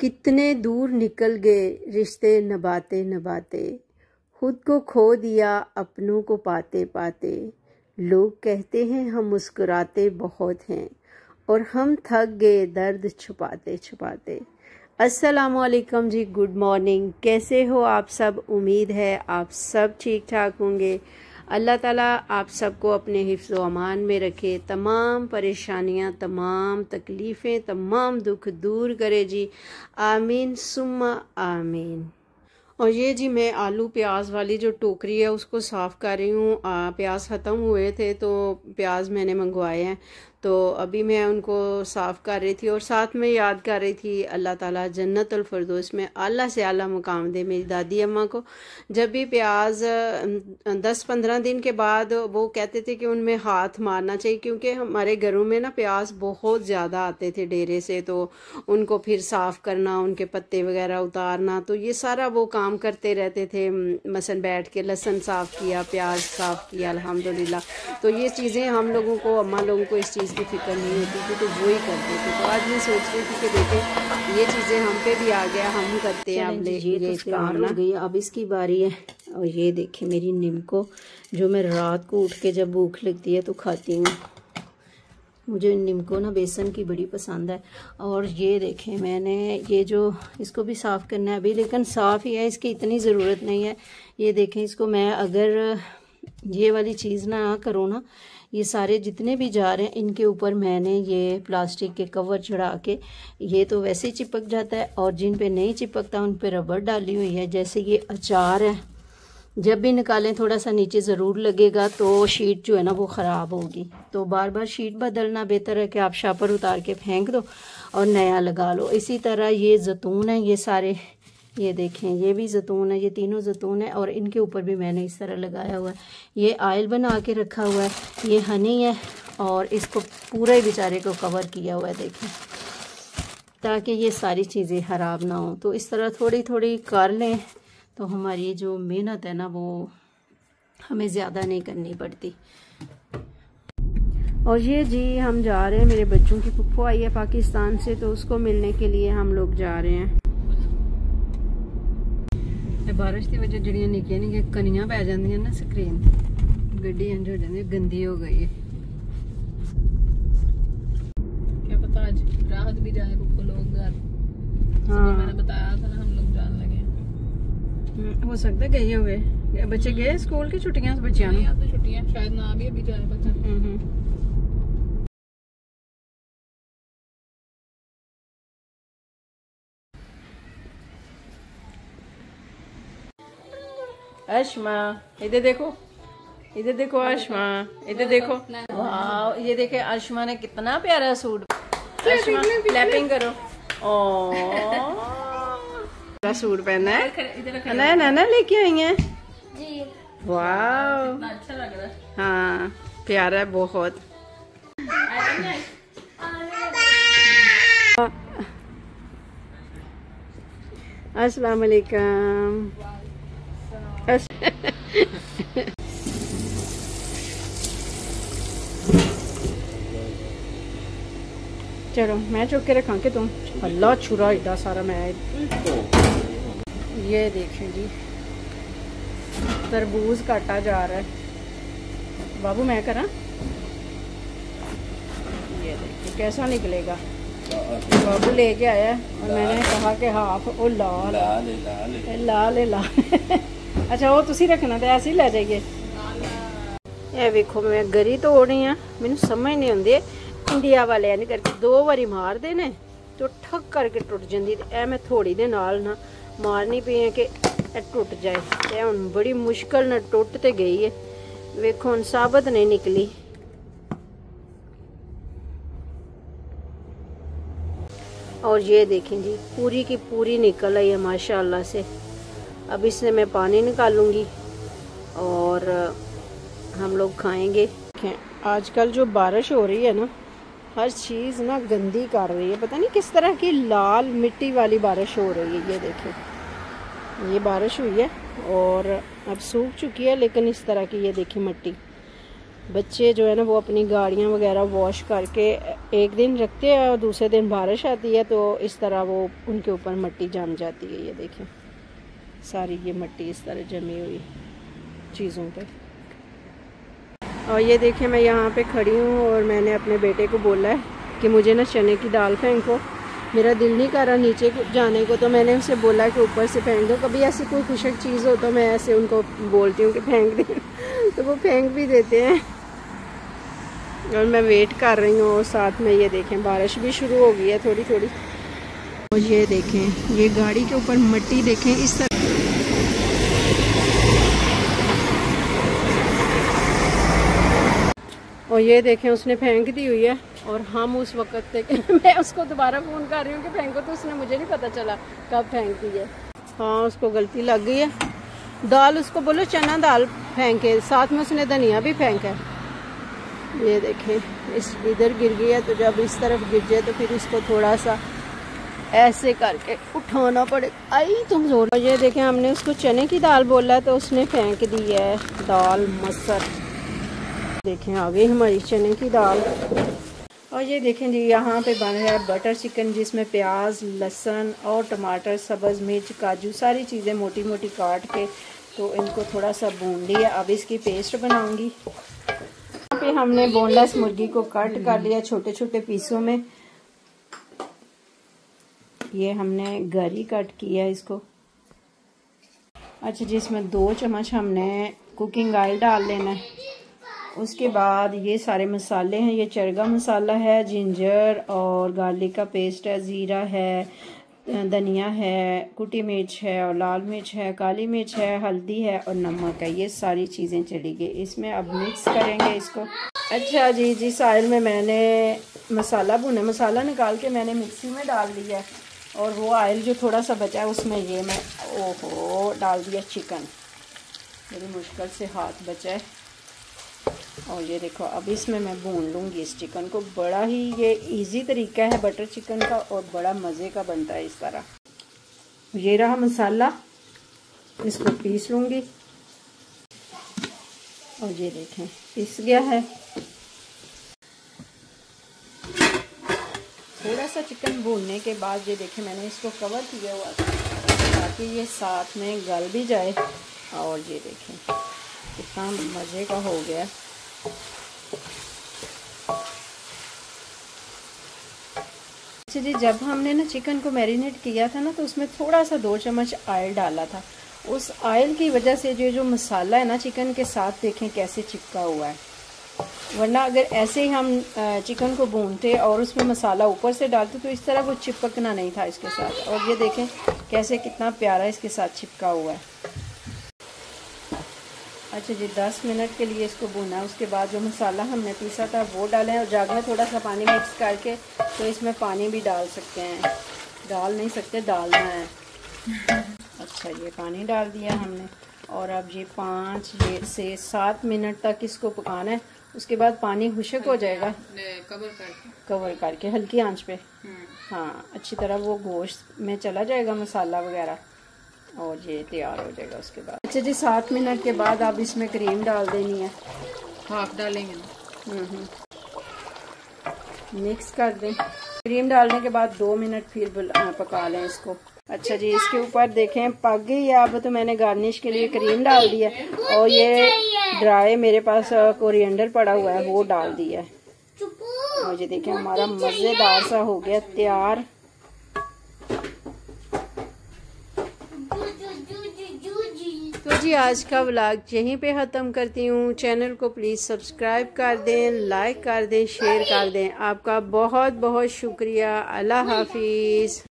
कितने दूर निकल गए रिश्ते नभाते नभाते, खुद को खो दिया अपनों को पाते पाते। लोग कहते हैं हम मुस्कुराते बहुत हैं, और हम थक गए दर्द छुपाते छुपाते। अस्सलाम वालेकुम जी, गुड मॉर्निंग। कैसे हो आप सब? उम्मीद है आप सब ठीक ठाक होंगे। अल्लाह ताला आप सबको अपने हिफ्ज़ो अमान में रखे, तमाम परेशानियां, तमाम तकलीफ़ें, तमाम दुख दूर करे जी, आमीन सुम्मा आमीन। और ये जी मैं आलू प्याज वाली जो टोकरी है उसको साफ़ कर रही हूँ। प्याज ख़त्म हुए थे तो प्याज मैंने मंगवाए हैं, तो अभी मैं उनको साफ़ कर रही थी और साथ में याद कर रही थी अल्लाह ताला जन्नतुल फिरदौस में आला से आला मुकाम दे मेरी दादी अम्मा को। जब भी प्याज 10-15 दिन के बाद वो कहते थे कि उनमें हाथ मारना चाहिए, क्योंकि हमारे घरों में ना प्याज बहुत ज़्यादा आते थे डेरे से, तो उनको फिर साफ़ करना, उनके पत्ते वगैरह उतारना, तो ये सारा वो काम करते रहते थे। मसलन बैठ के लहसुन साफ़ किया, प्याज साफ़ किया, अल्हम्दुलिल्लाह। तो ये चीज़ें हम लोगों को, अम्मा लोगों को इस चीज़ की फिक्र नहीं होती थी, तो वो ही करते थे। तो आज मैं सोच रही थी कि देखे ये चीज़ें हम पे भी आ गया, हम करते हैं। अब इसकी बारी है। और ये देखें मेरी नीम को, जो मैं रात को उठ के जब भूख लगती है तो खाती हूँ। मुझे नीम को ना बेसन की बड़ी पसंद है। और ये देखें मैंने ये जो, इसको भी साफ़ करना है अभी, लेकिन साफ़ ही है, इसकी इतनी ज़रूरत नहीं है। ये देखें इसको मैं, अगर ये वाली चीज़ ना करो ना, ये सारे जितने भी जा रहे हैं इनके ऊपर मैंने ये प्लास्टिक के कवर चढ़ा के, ये तो वैसे ही चिपक जाता है, और जिन पे नहीं चिपकता उन पे रबड़ डाली हुई है। जैसे ये अचार है, जब भी निकालें थोड़ा सा नीचे ज़रूर लगेगा, तो शीट जो है ना वो ख़राब होगी। तो बार बार शीट बदलना बेहतर है कि आप शापर उतार के फेंक दो और नया लगा लो। इसी तरह ये जैतून है, ये सारे, ये देखें ये भी जैतून है, ये तीनों जैतून है, और इनके ऊपर भी मैंने इस तरह लगाया हुआ है। ये आयल बना के रखा हुआ है, ये हनी है, और इसको पूरे बेचारे को कवर किया हुआ है, देखें, ताकि ये सारी चीज़ें ख़राब ना हो। तो इस तरह थोड़ी थोड़ी कर लें तो हमारी जो मेहनत है ना वो हमें ज़्यादा नहीं करनी पड़ती। और ये जी हम जा रहे हैं, मेरे बच्चों की पुप्पू आई है पाकिस्तान से, तो उसको मिलने के लिए हम लोग जा रहे हैं। बारिश की वजह जो निक्कियां निक्कियां कनियां पै जांदियां ना स्क्रीन, गड्डी इंज हो जाती, गंदी हो गई है। क्या पता आज राहत भी जाए को लोग घर। हाँ, मैंने बताया था ना हम लोग जान लगे, हो सकता है गए हुए बच्चे गए स्कूल की छुट्टियां, बच्चों की छुट्टियां शायद ना भी अभी जाए बच्चा। आशमा इधर देखो, इधर देखो आशमा, इधर देखो, वाह ये देखे आशमा ने कितना प्यारा सूट। आशमा क्लैपिंग करो, ओ सूट पहना है, ना नाना लेके आई है जी, वाह कितना अच्छा लग रहा है। हाँ प्यारा है बहुत। अस्सलाम वालेकुम। चलो मैं चुक के रखा के तुम, अल्लाह छुरा इतना सारा। मैं ये देखें जी तरबूज काटा जा रहा है, बाबू मैं करा, ये देखिए कैसा निकलेगा। बाबू लेके आया और मैंने कहा कि हाफ, ओ लाल लाल लाल, अच्छा वो तुसी रखना तो ऐसे ही लै जाइए। ये वेखो मैं गरी तोड़नी है, मैनू समझ नहीं आती, इंडिया वाले ऐन करके दो बारी मारते हैं तो ठक करके टुट जाती, तो यह मैं थोड़ी दे नाल ना मारनी पी है कि टुट जाए, तो हम बड़ी मुश्किल न टुट तो गई है। वेखो हम साबत नहीं निकली। और ये देखें जी पूरी की पूरी निकल आई है माशाल्लाह से। अब इसमें मैं पानी निकालूंगी और हम लोग खाएंगे। आजकल जो बारिश हो रही है ना, हर चीज़ ना गंदी कर रही है, पता नहीं किस तरह की लाल मिट्टी वाली बारिश हो रही है। ये देखें ये बारिश हुई है और अब सूख चुकी है, लेकिन इस तरह की ये देखिए मिट्टी, बच्चे जो है ना वो अपनी गाड़ियाँ वगैरह वॉश करके एक दिन रखते हैं और दूसरे दिन बारिश आती है तो इस तरह वो उनके ऊपर मिट्टी जम जाती है। ये देखें सारी ये मिट्टी इस तरह जमी हुई चीज़ों पे। और ये देखें मैं यहाँ पे खड़ी हूँ और मैंने अपने बेटे को बोला है कि मुझे ना चने की दाल फेंको। मेरा दिल नहीं कर रहा नीचे जाने को, तो मैंने उसे बोला कि ऊपर से फेंक दो। कभी ऐसी कोई खुशक चीज़ हो तो मैं ऐसे उनको बोलती हूँ कि फेंक दें तो वो फेंक भी देते हैं। और मैं वेट कर रही हूँ और साथ में ये देखें बारिश भी शुरू हो गई है थोड़ी थोड़ी। और ये देखें ये गाड़ी के ऊपर मिट्टी देखें इस तरह। और ये देखें उसने फेंक दी हुई है और हम उस वक्त तक मैं उसको दोबारा फ़ोन कर रही हूँ कि फेंको तो उसने मुझे नहीं पता चला कब फेंक दी है। हाँ उसको गलती लग गई है। दाल उसको बोलो चना दाल फेंके, साथ में उसने धनिया भी फेंका। ये देखें इस इधर गिर गया तो जब इस तरफ गिर जाए तो फिर इसको थोड़ा सा ऐसे करके उठाना पड़ेगा। आई तुम जोर। ये देखें हमने उसको चने की दाल बोला तो उसने फेंक दी है दाल मसर। देखें आ गई हमारी चने की दाल। और ये देखें जी यहाँ पे बन रहा है बटर चिकन जिसमें प्याज लहसुन और टमाटर सब्ज़ मिर्च काजू सारी चीज़ें मोटी मोटी काट के तो इनको थोड़ा सा भून लिया। अब इसकी पेस्ट बनाऊंगी। यहाँ पे हमने बोनलेस मुर्गी को कट कर लिया छोटे छोटे पीसों में। ये हमने गरी कट किया इसको। अच्छा जिसमें 2 चम्मच हमने कुकिंग ऑयल डाल लेना है। उसके बाद ये सारे मसाले हैं, ये चरगा मसाला है, जिंजर और गार्लिक का पेस्ट है, ज़ीरा है, धनिया है, कुटी मिर्च है और लाल मिर्च है, काली मिर्च है, हल्दी है और नमक है। ये सारी चीज़ें चली गई इसमें। अब मिक्स करेंगे इसको। अच्छा जी जी साइड में मैंने मसाला भुना, मसाला निकाल के मैंने मिक्सी में डाल दिया और वो ऑयल जो थोड़ा सा बचा है उसमें ये मैं ओहो डाल दिया चिकन। मेरी मुश्किल से हाथ बचा है। और ये देखो अब इसमें मैं भून लूँगी इस चिकन को। बड़ा ही ये इजी तरीका है बटर चिकन का और बड़ा मज़े का बनता है इस तरह। ये रहा मसाला, इसको पीस लूँगी। और ये देखें पीस गया है। थोड़ा सा चिकन भूनने के बाद ये देखें मैंने इसको कवर किया हुआ ताकि ये साथ में गल भी जाए। और ये देखें कितना मज़े का हो गया। अच्छा जी जब हमने ना चिकन को मैरिनेट किया था ना तो उसमें थोड़ा सा 2 चम्मच ऑयल डाला था। उस ऑयल की वजह से जो मसाला है ना चिकन के साथ देखें कैसे चिपका हुआ है। वरना अगर ऐसे ही हम चिकन को भूनते और उसमें मसाला ऊपर से डालते तो इस तरह वो चिपकना नहीं था इसके साथ। और ये देखें कैसे कितना प्यारा इसके साथ चिपका हुआ है। अच्छा जी 10 मिनट के लिए इसको भूना। उसके बाद जो मसाला हमने पीसा था वो डालें और जाग में थोड़ा सा पानी मिक्स करके तो इसमें पानी भी डाल सकते हैं, डाल नहीं सकते डालना है। अच्छा ये पानी डाल दिया हमने और अब ये 5 से 7 मिनट तक इसको पकाना है। उसके बाद पानी खुश्क हो जाएगा कवर करके हल्की आंच पे। हाँ अच्छी तरह वो गोश्त में चला जाएगा मसाला वगैरह और ये तैयार हो जाएगा उसके बाद। अच्छा जी 7 मिनट के बाद आप इसमें क्रीम डाल देनी है। हाफ डालेंगे मिक्स कर दें। क्रीम डालने के बाद 2 मिनट फिर पका लें इसको। अच्छा जी इसके ऊपर देखें पक गई है। अब तो मैंने गार्निश के लिए क्रीम डाल दी है और ये ड्राई मेरे पास कोरिएंडर पड़ा हुआ है वो डाल दिया है। और ये देखें हमारा मज़ेदार सा हो गया तैयार। तो जी आज का व्लॉग यहीं पे ख़त्म करती हूँ। चैनल को प्लीज़ सब्सक्राइब कर दें, लाइक कर दें, शेयर कर दें। आपका बहुत बहुत शुक्रिया। अल्लाह हाफिज़।